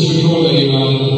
should know very well.